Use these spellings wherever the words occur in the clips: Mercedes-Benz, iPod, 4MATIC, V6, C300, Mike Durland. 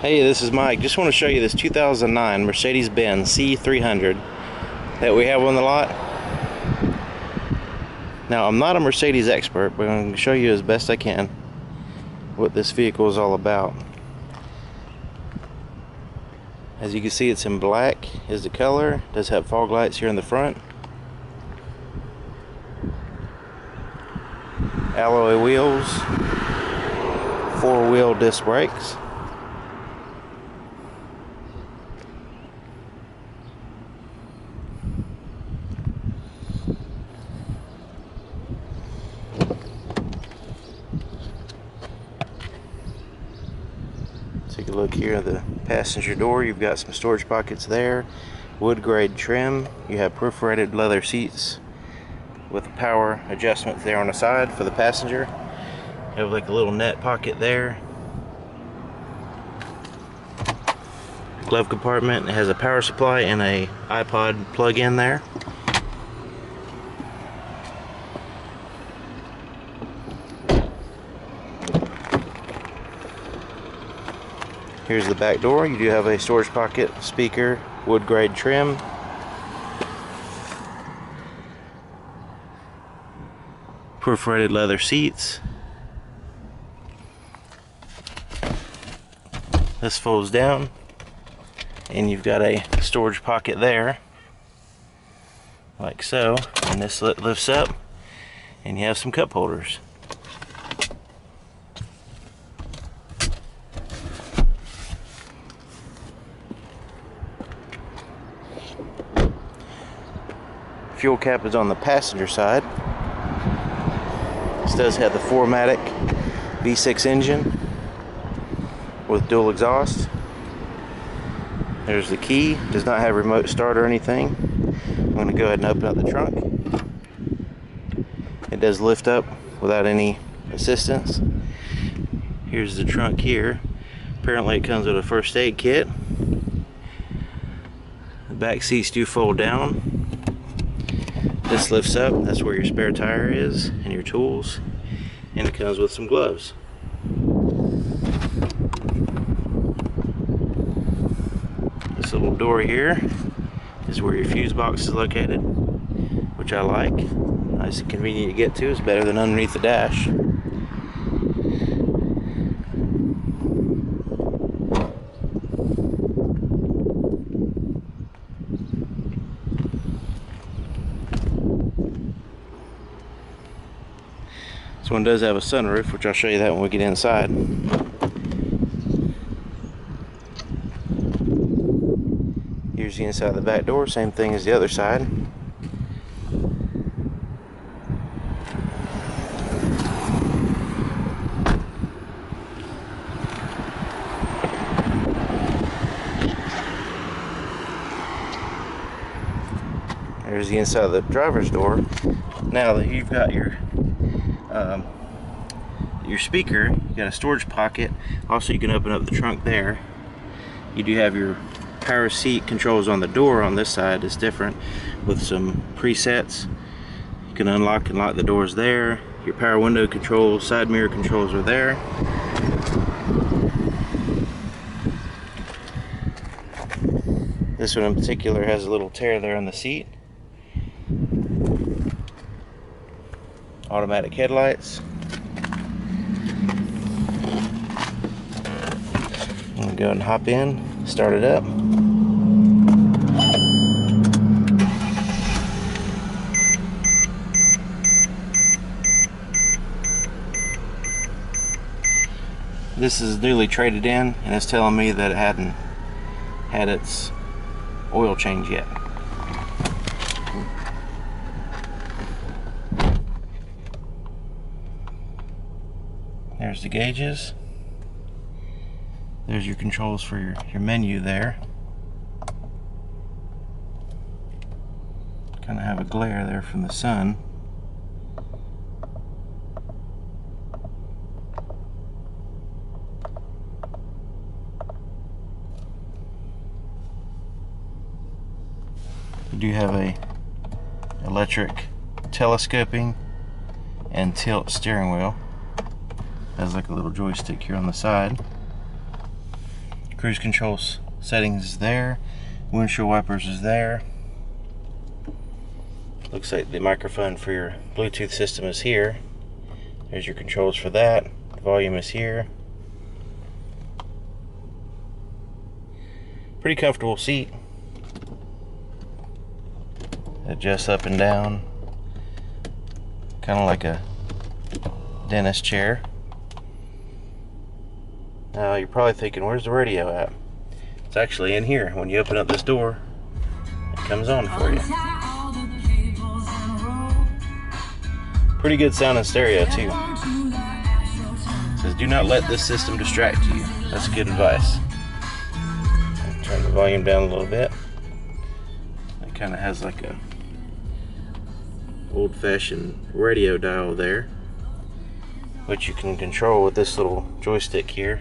Hey, this is Mike. Just want to show you this 2009 Mercedes-Benz C300 that we have on the lot. Now, I'm not a Mercedes expert, but I'm going to show you as best I can what this vehicle is all about. As you can see, it's in black is the color. It does have fog lights here in the front. Alloy wheels, four-wheel disc brakes. Take a look here at the passenger door. You've got some storage pockets there. Wood grade trim. You have perforated leather seats with power adjustments there on the side for the passenger. You have like a little net pocket there. Glove compartment. It has a power supply and a iPod plug-in there. Here's the back door. You do have a storage pocket, speaker, wood grade trim. Perforated leather seats. This folds down and you've got a storage pocket there like so, and this lifts up and you have some cup holders. Fuel cap is on the passenger side. This does have the 4MATIC V6 engine with dual exhaust. There's the key. Does not have remote start or anything. I'm going to go ahead and open up the trunk. It does lift up without any assistance. Here's the trunk here. Apparently it comes with a first aid kit. The back seats do fold down. This lifts up, that's where your spare tire is and your tools, and it comes with some gloves. This little door here is where your fuse box is located, which I like. Nice and convenient to get to. It's better than underneath the dash. This one does have a sunroof, which I'll show you that when we get inside. Here's the inside of the back door, same thing as the other side. There's the inside of the driver's door. Now that you've got your speaker, you got a storage pocket. Also, you can open up the trunk there. You do have your power seat controls on the door. On this side is different with some presets. You can unlock and lock the doors there. Your power window controls, side mirror controls are there. This one in particular has a little tear there on the seat. Automatic headlights. I'm going to go ahead and hop in, start it up. This is newly traded in, and it's telling me that it hadn't had its oil change yet. There's the gauges. There's your controls for your menu there. Kind of have a glare there from the sun. We do have a electric telescoping and tilt steering wheel. Has like a little joystick here on the side. Cruise control settings is there. Windshield wipers is there. Looks like the microphone for your Bluetooth system is here. There's your controls for that. The volume is here. Pretty comfortable seat. Adjusts up and down. Kind of like a dentist chair. Now you're probably thinking, where's the radio at? It's actually in here. When you open up this door, it comes on for you. Pretty good sound in stereo too. It says, do not let this system distract you. That's good advice. Turn the volume down a little bit. It kind of has like a old-fashioned radio dial there, which you can control with this little joystick here.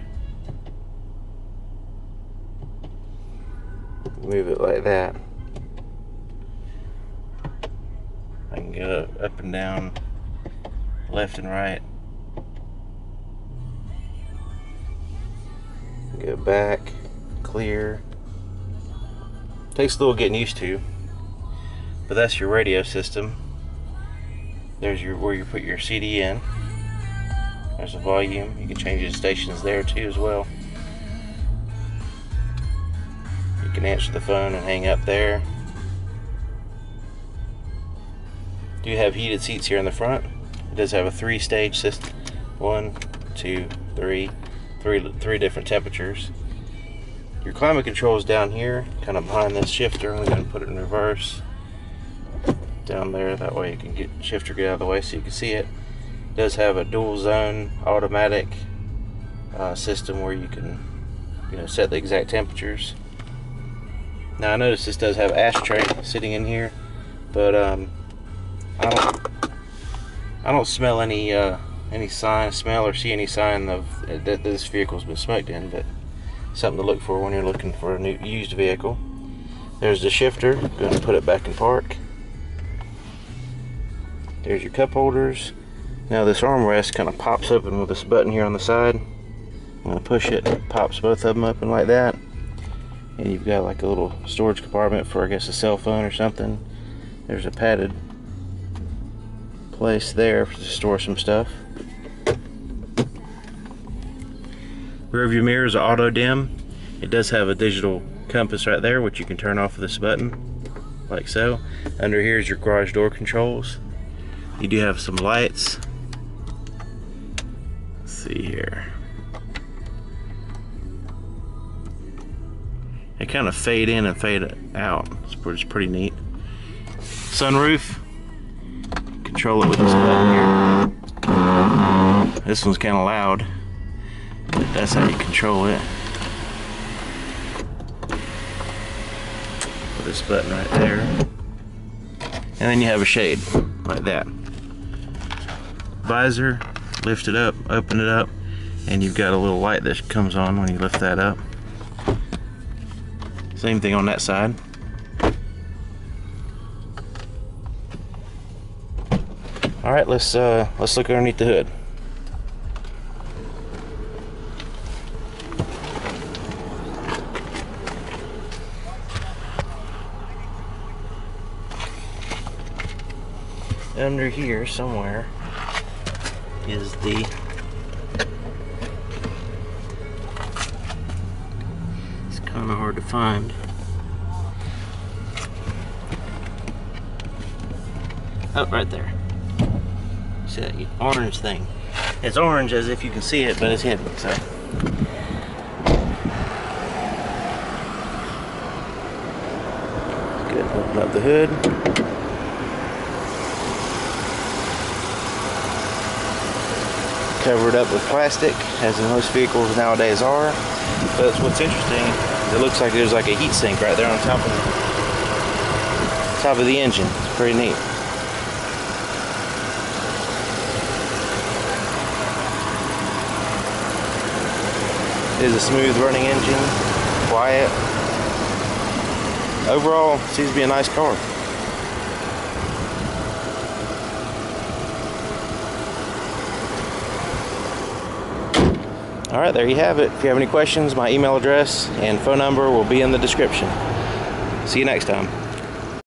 Move it like that. I can go up and down, left and right. Go back, clear. Takes a little getting used to, but that's your radio system. There's your where you put your CD in. There's the volume. You can change the stations there too as well. You can answer the phone and hang up there. Do have heated seats here in the front. It does have a three-stage system. 1, 2, 3. Three different temperatures. Your climate control is down here, kind of behind this shifter. I'm going to put it in reverse down there, that way you can get shifter get out of the way so you can see it. It does have a dual zone automatic system where you can set the exact temperatures. Now I notice this does have ashtray sitting in here, but I don't smell any smell or see any sign of that this vehicle's been smoked in, but something to look for when you're looking for a new used vehicle. There's the shifter. Going to put it back in park. There's your cup holders. Now this armrest kind of pops open with this button here on the side. I'm going to push it. It pops both of them open like that. And you've got like a little storage compartment for, I guess, a cell phone or something. There's a padded place there to store some stuff. Rearview mirror is auto dim. It does have a digital compass right there, which you can turn off with this button, like so. Under here is your garage door controls. You do have some lights. Let's see here. They kind of fade in and fade out. It's pretty neat. Sunroof. Control it with this button here. This one's kind of loud. But that's how you control it. With this button right there. And then you have a shade like that. Visor, lift it up, open it up, and you've got a little light that comes on when you lift that up. Same thing on that side. All right, let's look underneath the hood. Under here somewhere is the it's kind of hard to find. Oh, right there. See that orange thing? It's orange as if you can see it, but it's hidden, so good. Open up the hood. Covered up with plastic, as most vehicles nowadays are. But what's interesting, it looks like there's like a heat sink right there on top of the engine. It's pretty neat. It is a smooth running engine, quiet. Overall, it seems to be a nice car. All right, there you have it. If you have any questions, my email address and phone number will be in the description. See you next time.